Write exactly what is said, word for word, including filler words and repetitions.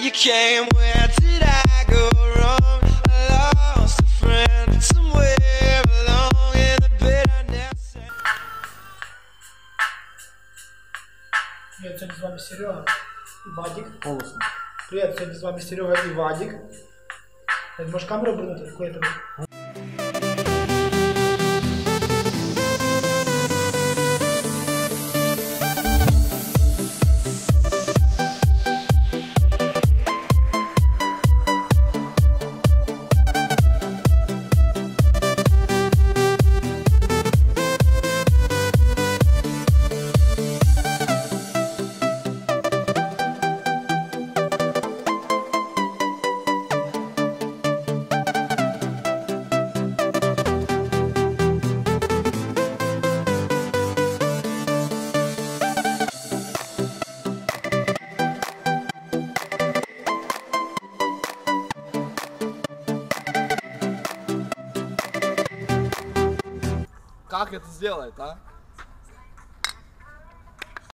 You came, where did I go wrong? I lost a friend somewhere along in the bed I never said. Привет, сегодня с вами Серега и Вадик. Полосно. Привет, сегодня с вами Серега и Вадик. Может, камеру обернуть какой-то? Как это сделать, а?